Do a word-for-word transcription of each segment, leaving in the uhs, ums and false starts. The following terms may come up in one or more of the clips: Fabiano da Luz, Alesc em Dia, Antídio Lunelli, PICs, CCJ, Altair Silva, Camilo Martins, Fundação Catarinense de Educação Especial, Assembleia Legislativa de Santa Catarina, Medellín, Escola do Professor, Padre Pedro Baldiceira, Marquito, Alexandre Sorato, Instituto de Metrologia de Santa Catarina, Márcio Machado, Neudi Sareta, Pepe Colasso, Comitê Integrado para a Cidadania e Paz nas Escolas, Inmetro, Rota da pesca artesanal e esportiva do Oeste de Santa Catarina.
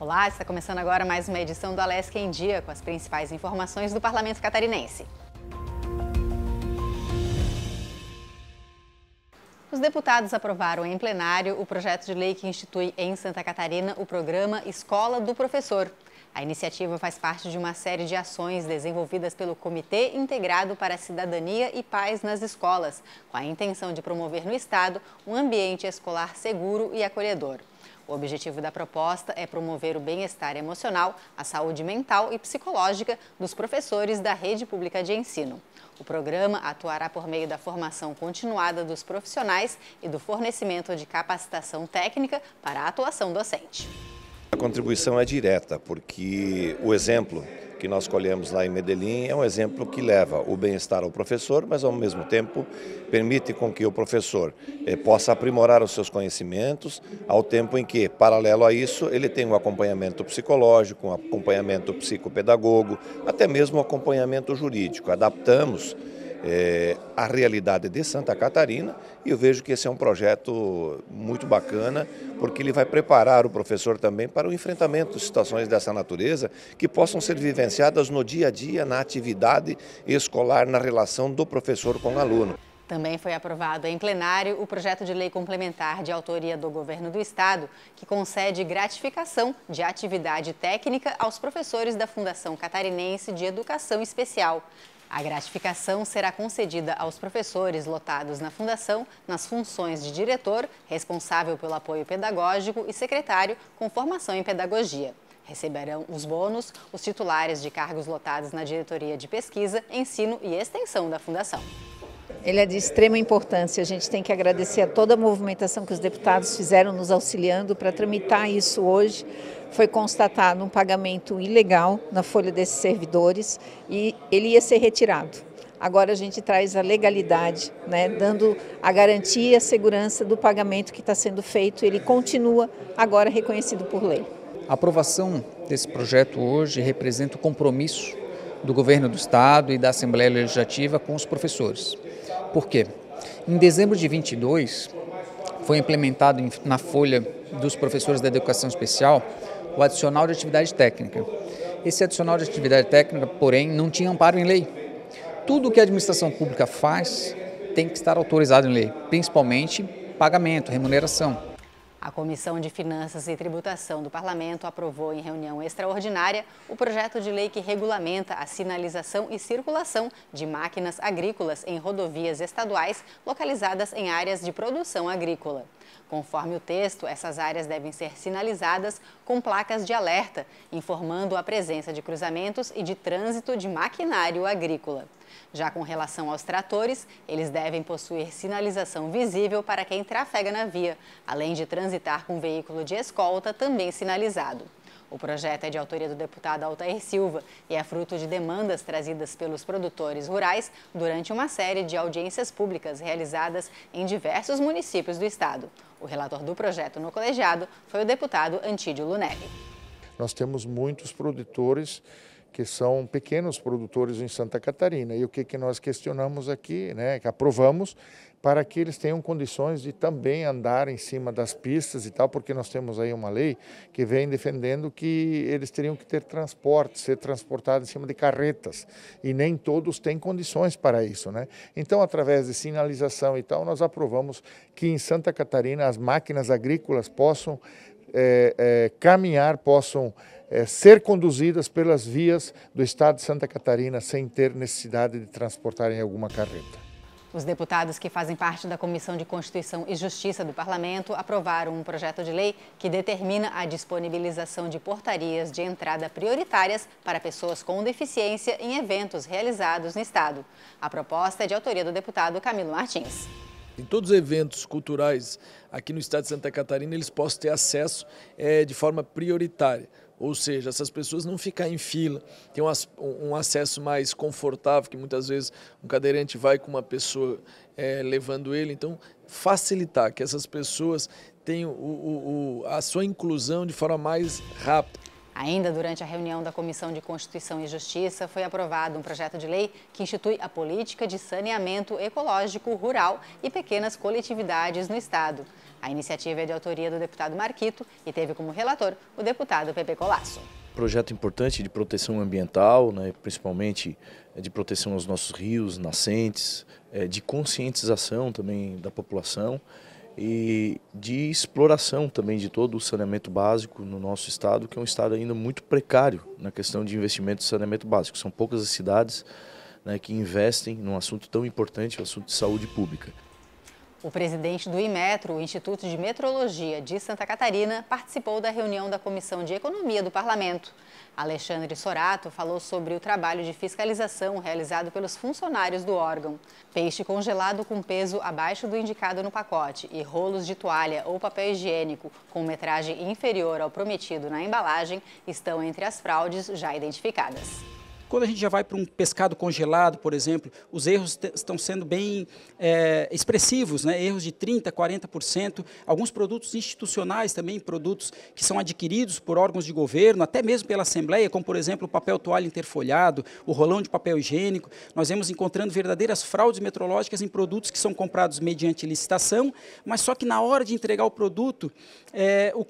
Olá, está começando agora mais uma edição do Alesc em Dia, com as principais informações do Parlamento Catarinense. Os deputados aprovaram em plenário o projeto de lei que institui em Santa Catarina o programa Escola do Professor. A iniciativa faz parte de uma série de ações desenvolvidas pelo Comitê Integrado para a Cidadania e Paz nas Escolas, com a intenção de promover no Estado um ambiente escolar seguro e acolhedor. O objetivo da proposta é promover o bem-estar emocional, a saúde mental e psicológica dos professores da rede pública de ensino. O programa atuará por meio da formação continuada dos profissionais e do fornecimento de capacitação técnica para a atuação docente. A contribuição é direta, porque o exemplo que nós colhemos lá em Medellín é um exemplo que leva o bem-estar ao professor, mas ao mesmo tempo permite com que o professor eh, possa aprimorar os seus conhecimentos, ao tempo em que, paralelo a isso, ele tem um acompanhamento psicológico, um acompanhamento psicopedagogo, até mesmo um acompanhamento jurídico. Adaptamos eh, a realidade de Santa Catarina e eu vejo que esse é um projeto muito bacana, porque ele vai preparar o professor também para o enfrentamento de situações dessa natureza que possam ser vivenciadas no dia a dia, na atividade escolar, na relação do professor com o aluno. Também foi aprovado em plenário o projeto de lei complementar de autoria do Governo do Estado, que concede gratificação de atividade técnica aos professores da Fundação Catarinense de Educação Especial. A gratificação será concedida aos professores lotados na Fundação nas funções de diretor, responsável pelo apoio pedagógico e secretário com formação em pedagogia. Receberão os bônus os titulares de cargos lotados na diretoria de pesquisa, ensino e extensão da Fundação. Ele é de extrema importância. A gente tem que agradecer a toda a movimentação que os deputados fizeram nos auxiliando para tramitar isso hoje. Foi constatado um pagamento ilegal na folha desses servidores e ele ia ser retirado. Agora a gente traz a legalidade, né, dando a garantia e a segurança do pagamento que está sendo feito. Ele continua agora reconhecido por lei. A aprovação desse projeto hoje representa o compromisso do Governo do Estado e da Assembleia Legislativa com os professores. Por quê? Em dezembro de vinte e dois, foi implementado na folha dos professores da educação especial o adicional de atividade técnica. Esse adicional de atividade técnica, porém, não tinha amparo em lei. Tudo que a administração pública faz tem que estar autorizado em lei, principalmente pagamento, remuneração. A Comissão de Finanças e Tributação do Parlamento aprovou em reunião extraordinária o projeto de lei que regulamenta a sinalização e circulação de máquinas agrícolas em rodovias estaduais localizadas em áreas de produção agrícola. Conforme o texto, essas áreas devem ser sinalizadas com placas de alerta, informando a presença de cruzamentos e de trânsito de maquinário agrícola. Já com relação aos tratores, eles devem possuir sinalização visível para quem trafega na via, além de transitar com veículo de escolta também sinalizado. O projeto é de autoria do deputado Altair Silva e é fruto de demandas trazidas pelos produtores rurais durante uma série de audiências públicas realizadas em diversos municípios do estado. O relator do projeto no colegiado foi o deputado Antídio Lunelli. Nós temos muitos produtores que são pequenos produtores em Santa Catarina. E o que, que nós questionamos aqui, né, que aprovamos, para que eles tenham condições de também andar em cima das pistas e tal, porque nós temos aí uma lei que vem defendendo que eles teriam que ter transporte, ser transportados em cima de carretas, e nem todos têm condições para isso, né? Então, através de sinalização e tal, nós aprovamos que em Santa Catarina as máquinas agrícolas possam É, é, caminhar, possam é, ser conduzidas pelas vias do estado de Santa Catarina sem ter necessidade de transportarem alguma carreta. Os deputados que fazem parte da Comissão de Constituição e Justiça do Parlamento aprovaram um projeto de lei que determina a disponibilização de portarias de entrada prioritárias para pessoas com deficiência em eventos realizados no estado. A proposta é de autoria do deputado Camilo Martins. Em todos os eventos culturais aqui no estado de Santa Catarina, eles possam ter acesso é, de forma prioritária. Ou seja, essas pessoas não ficam em fila, tem um, um acesso mais confortável, que muitas vezes um cadeirante vai com uma pessoa é, levando ele. Então, facilitar que essas pessoas tenham o, o, o, a sua inclusão de forma mais rápida. Ainda durante a reunião da Comissão de Constituição e Justiça, foi aprovado um projeto de lei que institui a política de saneamento ecológico rural e pequenas coletividades no Estado. A iniciativa é de autoria do deputado Marquito e teve como relator o deputado Pepe Colasso. Projeto importante de proteção ambiental, né, principalmente de proteção aos nossos rios, nascentes, de conscientização também da população e de exploração também de todo o saneamento básico no nosso estado, que é um estado ainda muito precário na questão de investimento em saneamento básico. São poucas as cidades, né, que investem num assunto tão importante, o assunto de saúde pública. O presidente do Inmetro, o Instituto de Metrologia de Santa Catarina, participou da reunião da Comissão de Economia do Parlamento. Alexandre Sorato falou sobre o trabalho de fiscalização realizado pelos funcionários do órgão. Peixe congelado com peso abaixo do indicado no pacote e rolos de toalha ou papel higiênico com metragem inferior ao prometido na embalagem estão entre as fraudes já identificadas. Quando a gente já vai para um pescado congelado, por exemplo, os erros estão sendo bem é, expressivos, né? Erros de trinta por cento, quarenta por cento. Alguns produtos institucionais também, produtos que são adquiridos por órgãos de governo, até mesmo pela Assembleia, como, por exemplo, o papel toalha interfolhado, o rolão de papel higiênico. Nós vemos encontrando verdadeiras fraudes metrológicas em produtos que são comprados mediante licitação, mas só que na hora de entregar o produto, é, o,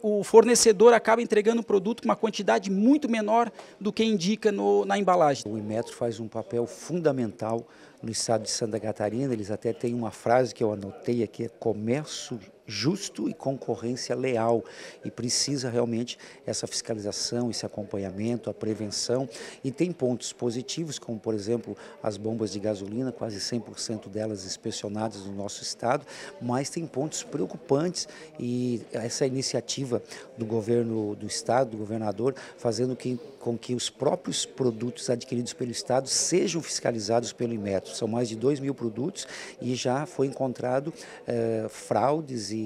o, o fornecedor acaba entregando o produto com uma quantidade muito menor do que indica no na embalagem. O Inmetro faz um papel fundamental no estado de Santa Catarina. Eles até têm uma frase que eu anotei aqui, é comércio justo e concorrência leal, e precisa realmente essa fiscalização, esse acompanhamento, a prevenção, e tem pontos positivos, como por exemplo as bombas de gasolina, quase cem por cento delas inspecionadas no nosso estado, mas tem pontos preocupantes, e essa iniciativa do governo do estado, do governador, fazendo que, com que os próprios produtos adquiridos pelo estado sejam fiscalizados pelo Inmetro. São mais de dois mil produtos e já foi encontrado eh, fraudes e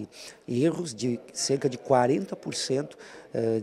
E erros de cerca de quarenta por cento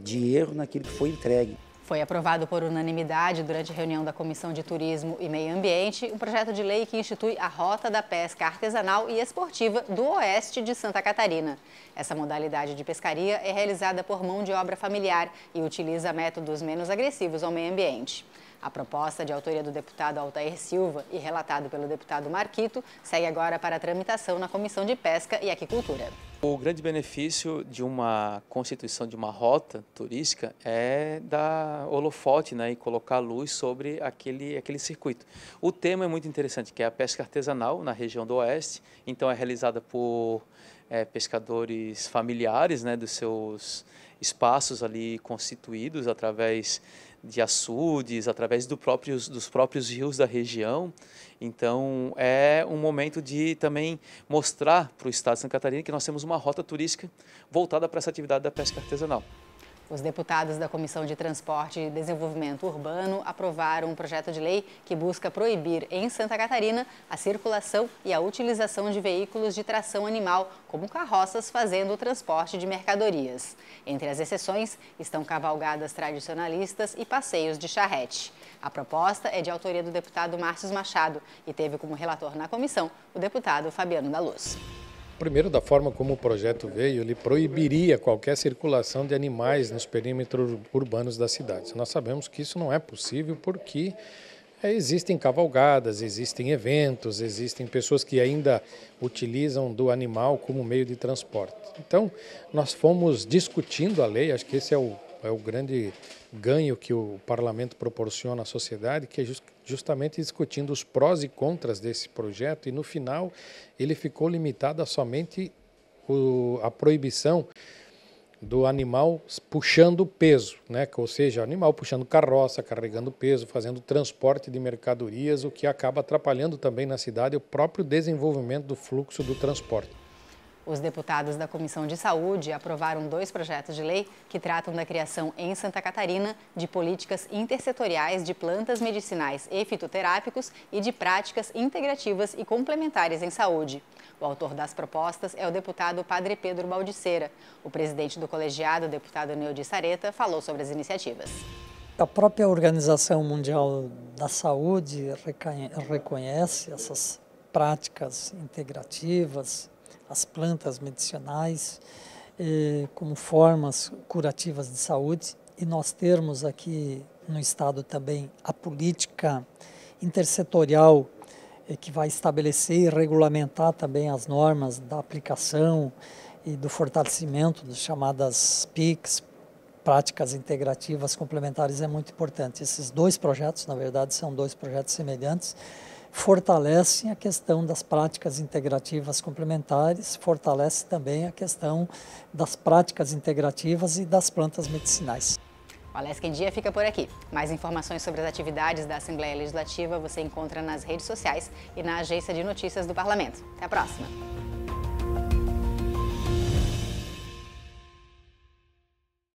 de erro naquilo que foi entregue. Foi aprovado por unanimidade durante a reunião da Comissão de Turismo e Meio Ambiente um projeto de lei que institui a Rota da Pesca Artesanal e Esportiva do Oeste de Santa Catarina. Essa modalidade de pescaria é realizada por mão de obra familiar e utiliza métodos menos agressivos ao meio ambiente. A proposta, de autoria do deputado Altair Silva e relatado pelo deputado Marquito, segue agora para a tramitação na Comissão de Pesca e Aquicultura. O grande benefício de uma constituição de uma rota turística é dar holofote, né, e colocar luz sobre aquele, aquele circuito. O tema é muito interessante, que é a pesca artesanal na região do Oeste. Então é realizada por é, pescadores familiares, né, dos seus espaços ali constituídos através de açudes, através do próprios, dos próprios rios da região. Então, é um momento de também mostrar para o estado de Santa Catarina que nós temos uma rota turística voltada para essa atividade da pesca artesanal. Os deputados da Comissão de Transporte e Desenvolvimento Urbano aprovaram um projeto de lei que busca proibir em Santa Catarina a circulação e a utilização de veículos de tração animal, como carroças fazendo o transporte de mercadorias. Entre as exceções estão cavalgadas tradicionalistas e passeios de charrete. A proposta é de autoria do deputado Márcio Machado e teve como relator na comissão o deputado Fabiano da Luz. Primeiro, da forma como o projeto veio, ele proibiria qualquer circulação de animais nos perímetros urbanos das cidades. Nós sabemos que isso não é possível porque existem cavalgadas, existem eventos, existem pessoas que ainda utilizam do animal como meio de transporte. Então, nós fomos discutindo a lei, acho que esse é o, é o grande ganho que o parlamento proporciona à sociedade, que é justamente... justamente discutindo os prós e contras desse projeto, e no final ele ficou limitado a somente o, a proibição do animal puxando peso, né? Ou seja, animal puxando carroça, carregando peso, fazendo transporte de mercadorias, o que acaba atrapalhando também na cidade o próprio desenvolvimento do fluxo do transporte. Os deputados da Comissão de Saúde aprovaram dois projetos de lei que tratam da criação em Santa Catarina de políticas intersetoriais de plantas medicinais e fitoterápicos e de práticas integrativas e complementares em saúde. O autor das propostas é o deputado Padre Pedro Baldiceira. O presidente do colegiado, o deputado Neudi Sareta, falou sobre as iniciativas. A própria Organização Mundial da Saúde reconhece essas práticas integrativas, as plantas medicinais como formas curativas de saúde, e nós termos aqui no Estado também a política intersetorial que vai estabelecer e regulamentar também as normas da aplicação e do fortalecimento das chamadas P I Cs, práticas integrativas complementares, é muito importante. Esses dois projetos, na verdade, são dois projetos semelhantes, fortalecem a questão das práticas integrativas complementares, fortalece também a questão das práticas integrativas e das plantas medicinais. O Alesc em Dia fica por aqui. Mais informações sobre as atividades da Assembleia Legislativa você encontra nas redes sociais e na Agência de Notícias do Parlamento. Até a próxima!